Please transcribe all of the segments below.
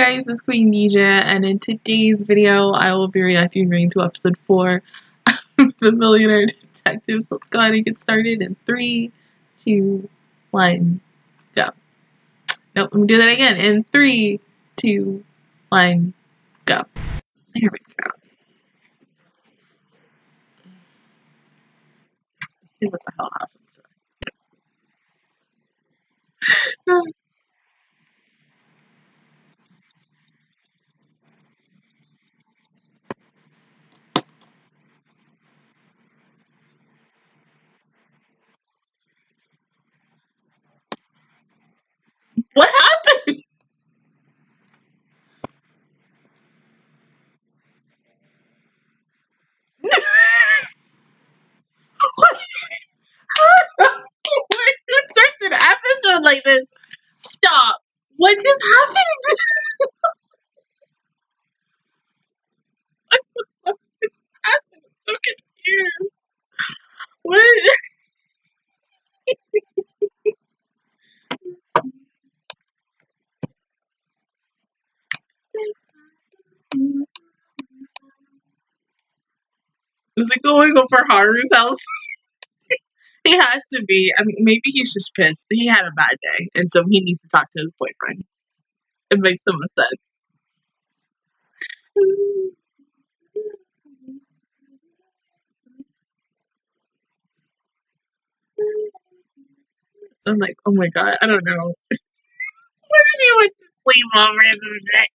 guys, it's Queendija, and in today's video, I will be reacting to episode 4 of The Millionaire Detective. So let's go ahead and get started in 3, 2, 1, go. Nope, let me do that again. In 3, 2, 1, go. Here we go. Let's see what the hell happens. What happened? What? You searched an episode like this. Stop. What just happened? What just happened? I'm so confused. What? Is it going over Haru's house? He has to be. I mean, maybe he's just pissed. He had a bad day, and so he needs to talk to his boyfriend. It makes so much sense. I'm like, oh my god, I don't know. Why did he like to sleep on random day?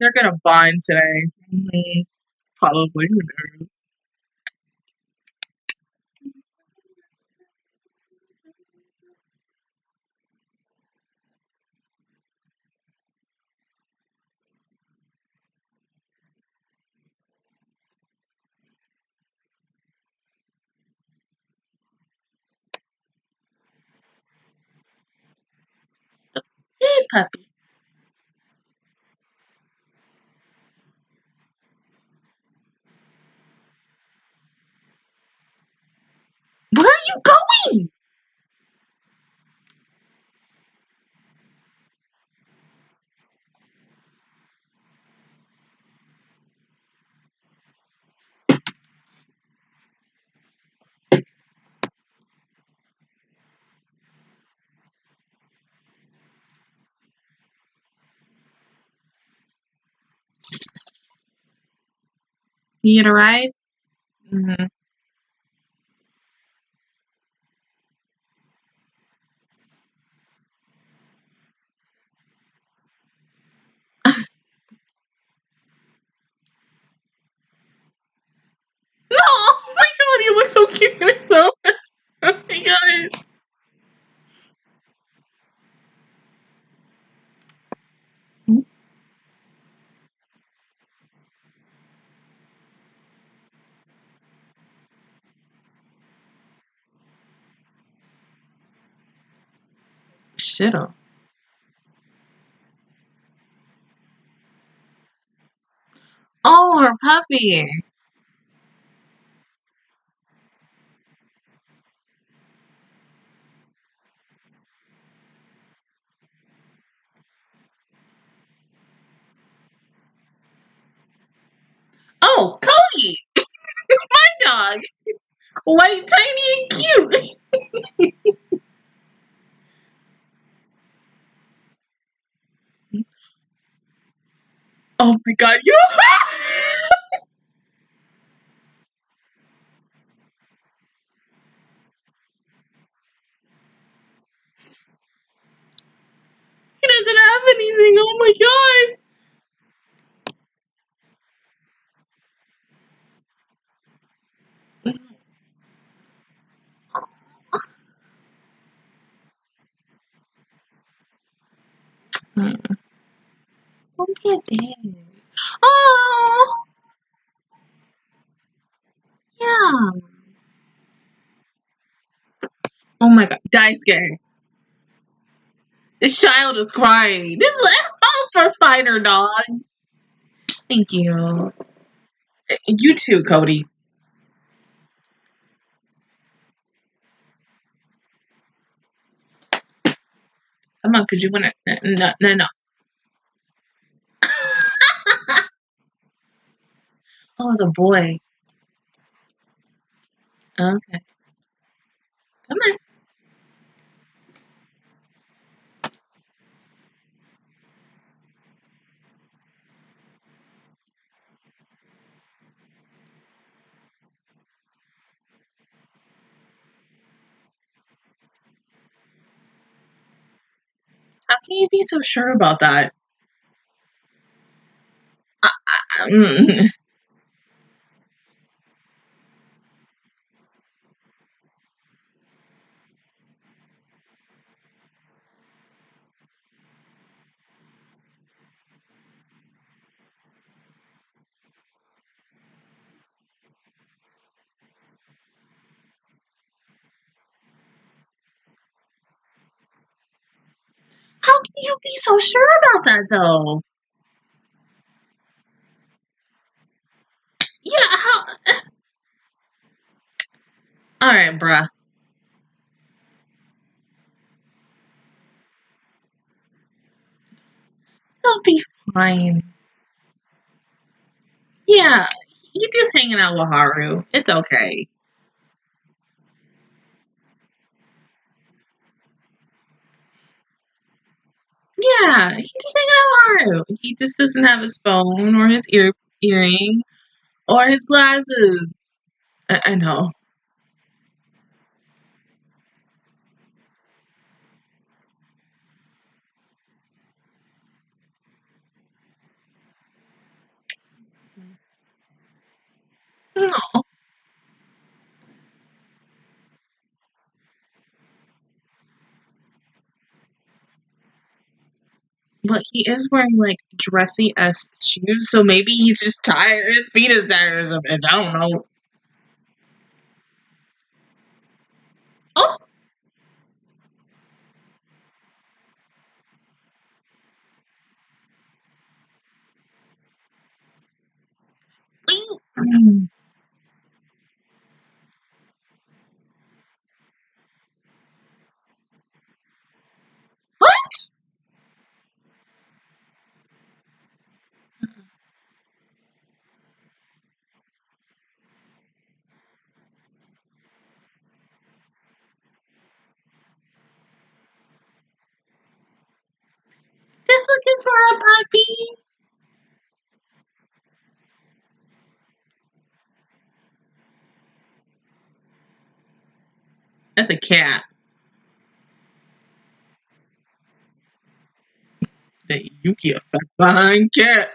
They're gonna bond today. Mm-hmm. Probably, who knows? Hey, puppy. Where are you going? You gonna ride? Mm-hmm. Shiro. Oh, her puppy. Oh, Cody! My dog! White, tiny, and cute! Oh my god, you He doesn't have anything, oh my god. Don't be a baby. Oh, yeah. Oh my god, Daisuke. This child is crying. This is all for fighter dog. Thank you. You too, Cody. Come on, could you want to? No. Oh, the boy. Okay. Come on. How can you be so sure about that? How can you be so sure about that, though? Yeah, how? All right, bruh. He'll be fine. Yeah, he's just hanging out with Haru. It's okay. Yeah, he just hanging out with Haru. He just doesn't have his phone or his earring or his glasses. I know. No. But he is wearing like dressy ass shoes, so maybe he's just tired. His feet is tired or something. I don't know. Oh, what? Just looking for a puppy. That's a cat. That Yuki effect behind cat.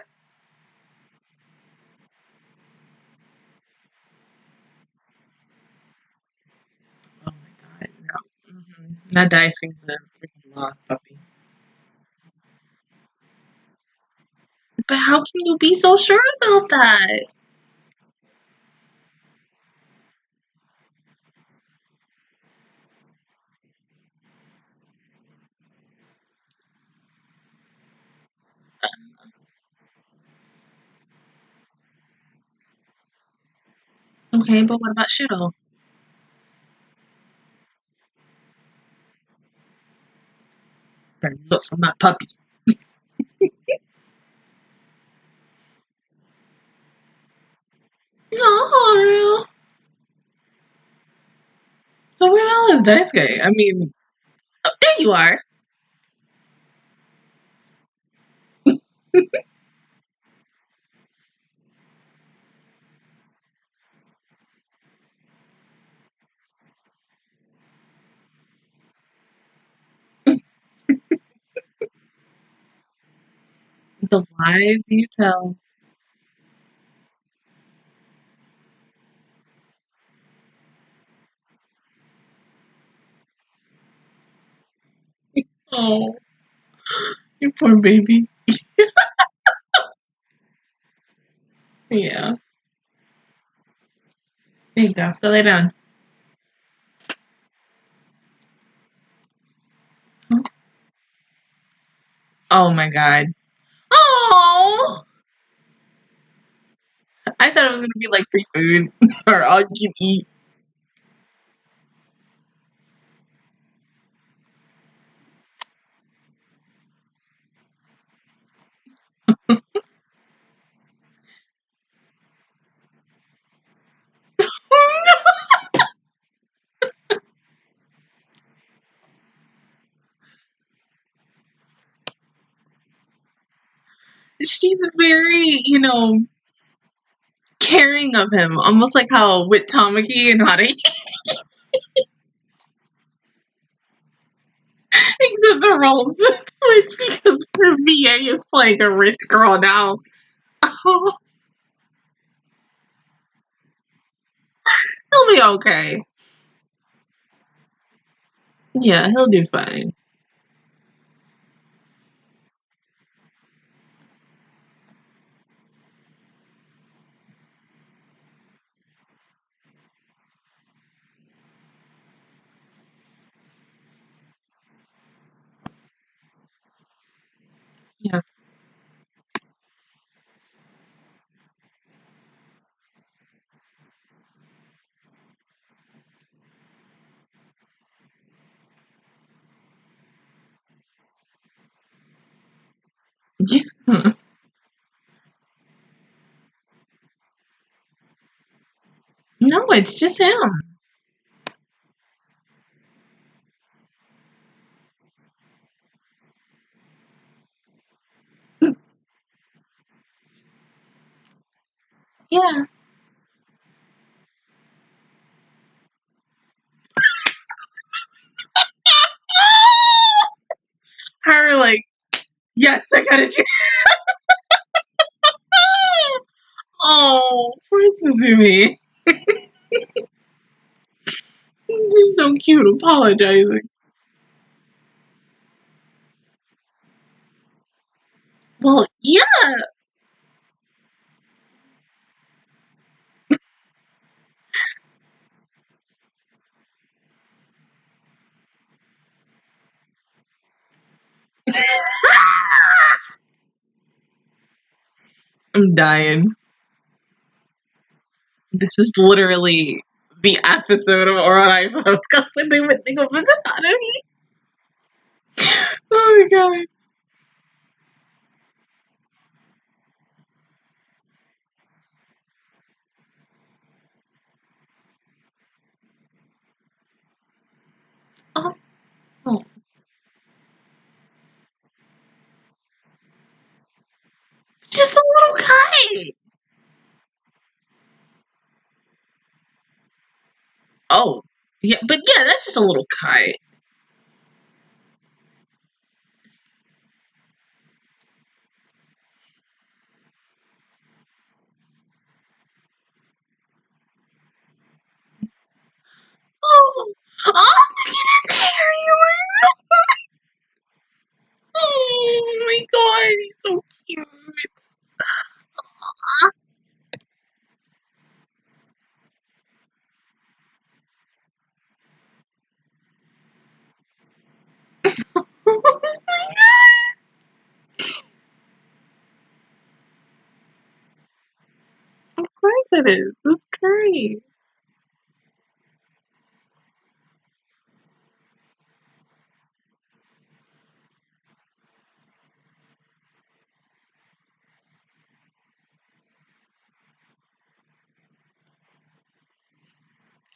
Oh my god, no. Not Daisuke's the freaking lost puppy. But how can you be so sure about that? Okay, but what about Shiro? Better look for my puppy. No, Haru. So where the hell is Daisuke? I mean, oh, there you are. The lies you tell. Oh, you poor baby. Yeah. There you go. So lay down. Oh my god. Oh! I thought it was gonna be like free food or all you can eat. she's very, you know, caring of him, almost like how with Tamaki and Haru. Except the roles switch because her VA is playing a rich girl now. Oh. He'll be okay. Yeah, he'll do fine. Yeah. Yeah. No, it's just him. Yeah. Her like, yes, I got a chance. Oh, poor Suzuki. This is so cute, apologizing. Well, yeah. I'm dying. This is literally the episode of Oran High School Host Club when they would think of it out of me. Oh my god. Oh. Oh. Just a little kite. Oh, yeah, but yeah, that's just a little kite. Oh, oh, look at his hair, you were. Oh my god, he's so cute. Of course it is. It's great.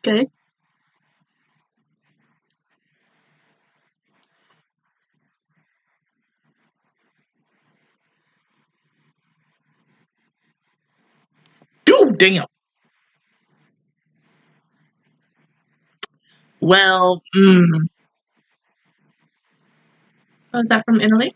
Okay. Dude, damn. Well, was that from Italy?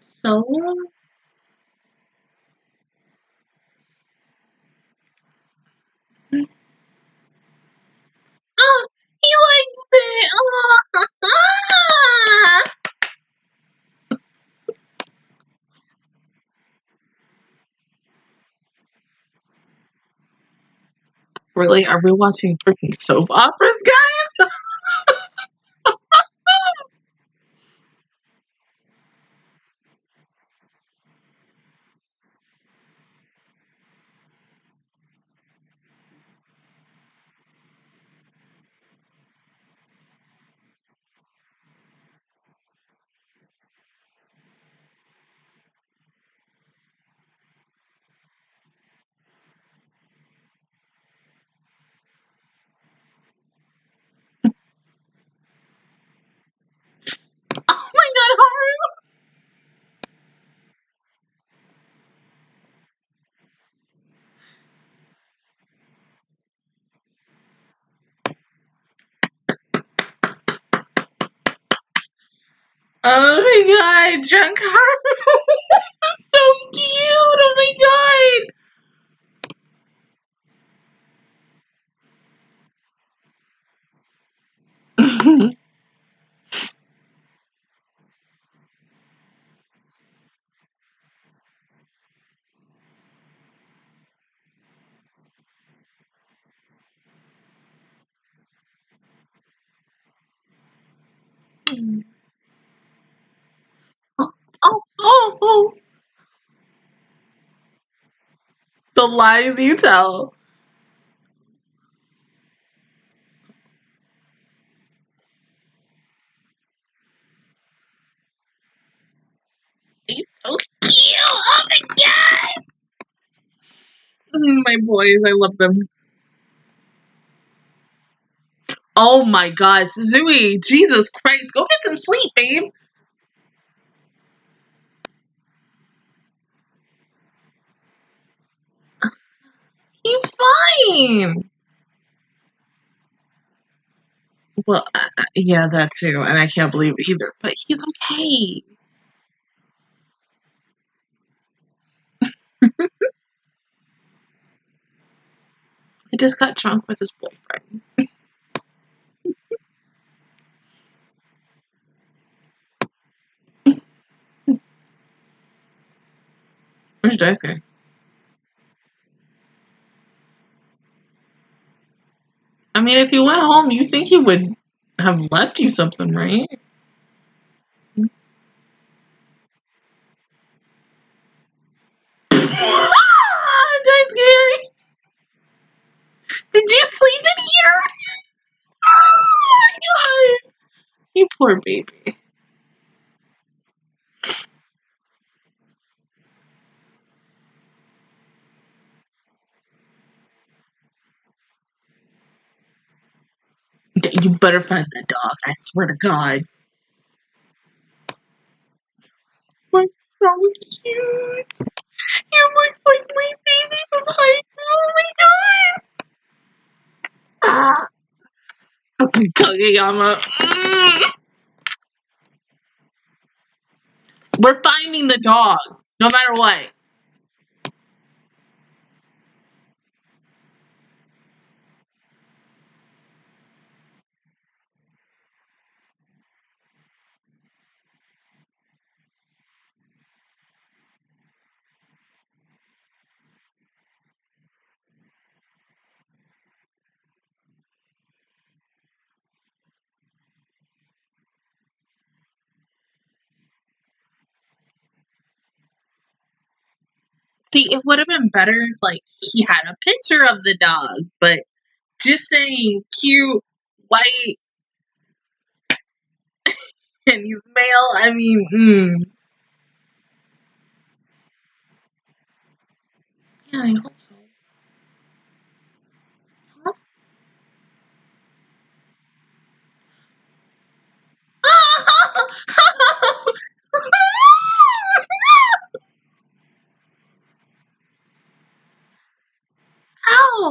So, oh, he likes it. Oh. Really? Are we watching freaking soap operas, guys? Oh my god, drunk Haru! So cute! Oh my god! Oh. The lies you tell. It's so cute! Oh my god! My boys, I love them. Oh my god, Zoey, Jesus Christ, go get some sleep, babe! He's fine! Well, yeah, that too, and I can't believe it either, but he's okay. I just got drunk with his boyfriend. Where's Daisuke? I mean, if you went home, you think he would have left you something, right? Did you sleep in here? Oh my god! You poor baby. You better find that dog, I swear to god. You look so cute. You look like my baby from high school. Oh my god! Kageyama. We're finding the dog, no matter what. See, it would have been better if, like, he had a picture of the dog, but just saying cute, white, and he's male, I mean, Yeah, I hope so. Huh?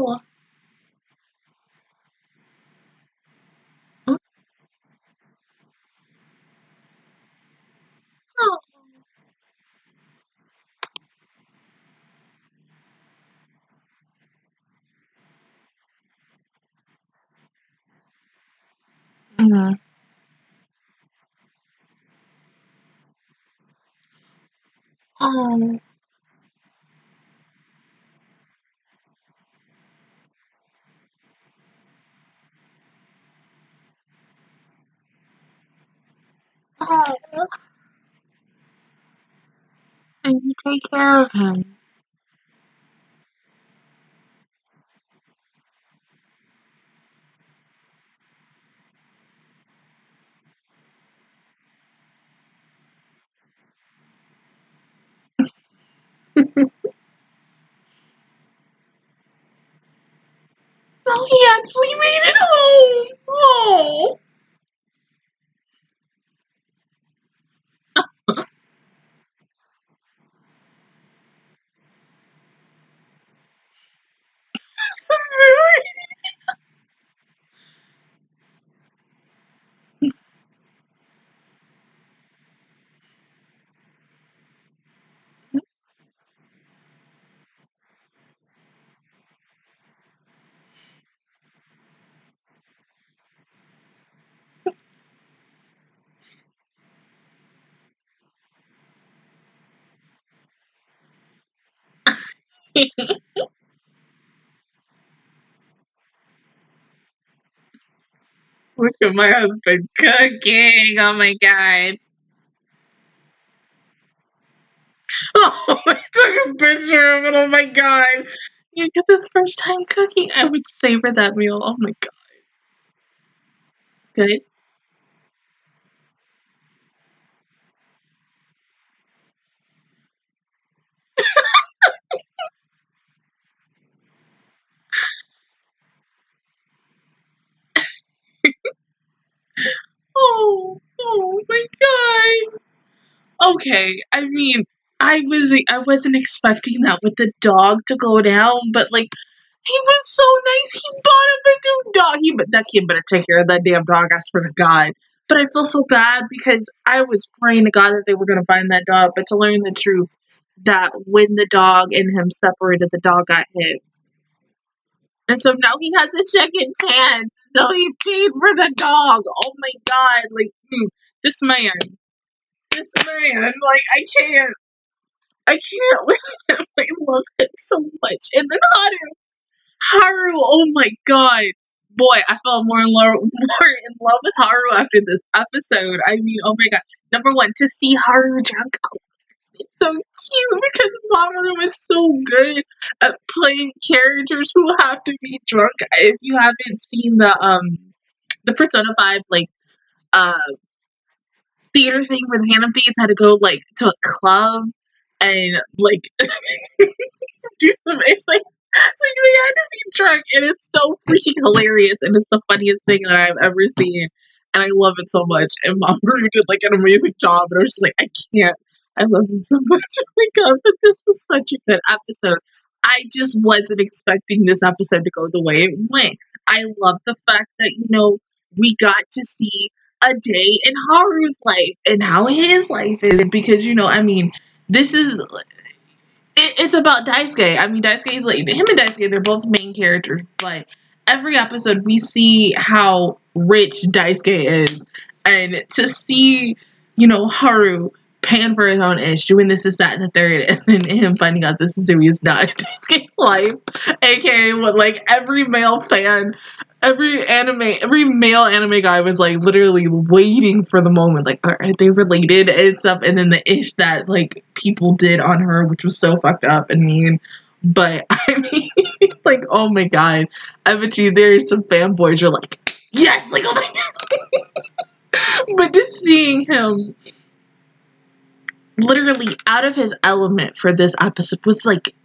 Ow! Huh? Oh. Oh. Oh. And you take care of him. Oh, he actually made it home. Oh. Look at my husband cooking. Oh my god. Oh, I took a picture of it. Oh my god. You get this first time cooking. I would savor that meal. Oh my god. Good. Oh my god. Okay, I mean, I wasn't expecting that with the dog to go down, but like he was so nice. He bought him a new dog. That kid better take care of that damn dog, I swear to God. But I feel so bad because I was praying to God that they were gonna find that dog, but to learn the truth that when the dog and him separated, the dog got hit. And so now he has a second chance. So he paid for the dog. Oh my god, like this man, like I can't with him. I love him so much. And then Haru, oh my god, boy, I fell more in love with Haru after this episode. I mean, oh my god, number one, to see Haru drunk. It's so cute because Momberu is so good at playing characters who have to be drunk. If you haven't seen the Persona 5 like theater thing where the Hanabes had to go like to a club and like do some, it's like they had to be drunk, and it's so freaking hilarious, and it's the funniest thing that I've ever seen, and I love it so much. And Momberu did like an amazing job, and I was just like, I can't. I love him so much. Oh my god, but this was such a good episode. I just wasn't expecting this episode to go the way it went. I love the fact that, you know, we got to see a day in Haru's life and how his life is, because, you know, I mean, this is it's about Daisuke. I mean, Daisuke is like, him and Daisuke, they're both main characters, but every episode we see how rich Daisuke is, and to see, you know, Haru paying for his own ish, doing this, is that, and the third, and then him finding out this is who he's not in Daisuke's life, aka what like every male anime guy was like literally waiting for the moment, like, are they related and stuff, and then the ish that like people did on her, which was so fucked up and mean. But I mean, like, oh my god, I bet you there's some fanboys who are like, yes, like, oh my god. But just seeing him literally out of his element for this episode was like,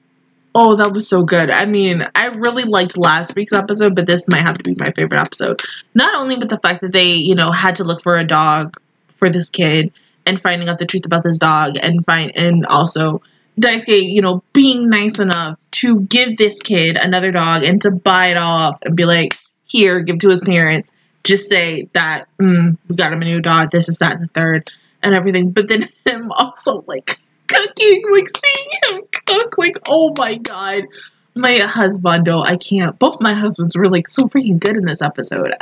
oh, that was so good. I mean, I really liked last week's episode, but this might have to be my favorite episode. Not only with the fact that they, you know, had to look for a dog for this kid and finding out the truth about this dog, and also Daisuke, you know, being nice enough to give this kid another dog and to buy it off and be like, here, give to his parents. Just say that we got him a new dog, this is that and the third, and everything. But then him also like cooking, like seeing him cook, like, oh my god, my husbando, I can't. Both my husbands were like so freaking good in this episode.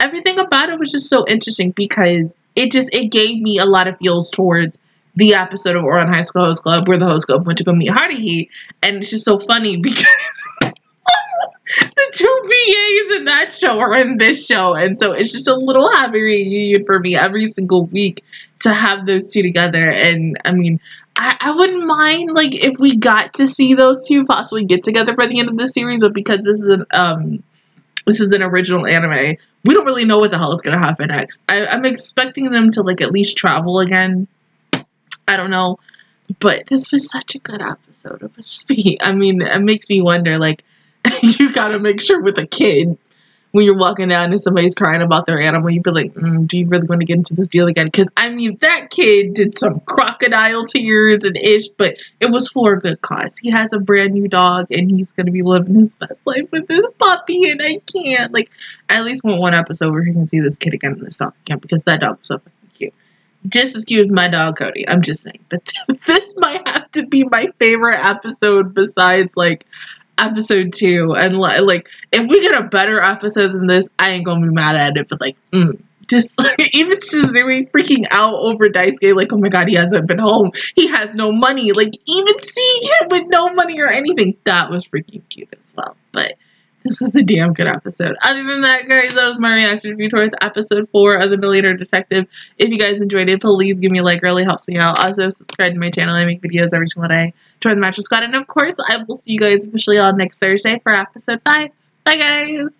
Everything about it was just so interesting, because it gave me a lot of feels towards the episode of Oran High School Host Club where the host club went to go meet Haruhi, and it's just so funny because the two VAs in that show are in this show, and so it's just a little happy reunion for me every single week to have those two together. And I mean, I wouldn't mind like if we got to see those two possibly get together by the end of the series, but because this is an original anime, we don't really know what the hell is gonna happen next. I'm expecting them to like at least travel again. I don't know, but this was such a good episode of a speed. I mean, it makes me wonder like, you gotta make sure with a kid, when you're walking down and somebody's crying about their animal, you be like, do you really want to get into this deal again? Because, I mean, that kid did some crocodile tears and ish, but it was for a good cause. He has a brand new dog, and he's going to be living his best life with this puppy, and I can't. Like, I at least want one episode where he can see this kid again in this dog again, because that dog was so fucking cute. Just as cute as my dog, Cody. I'm just saying. But this might have to be my favorite episode besides, like, episode 2, and like if we get a better episode than this, I ain't gonna be mad at it. But like, just like, even Suzuki freaking out over Daisuke, like, oh my god, he hasn't been home, he has no money, like, even seeing him with no money or anything, that was freaking cute as well. But this is a damn good episode. Other than that, guys, that was my reaction review towards episode 4 of The Millionaire Detective. If you guys enjoyed it, please give me a like. It really helps me out. Also, subscribe to my channel. I make videos every single day. Join the Matcha Squad. And, of course, I will see you guys officially on next Thursday for episode 5. Bye, guys!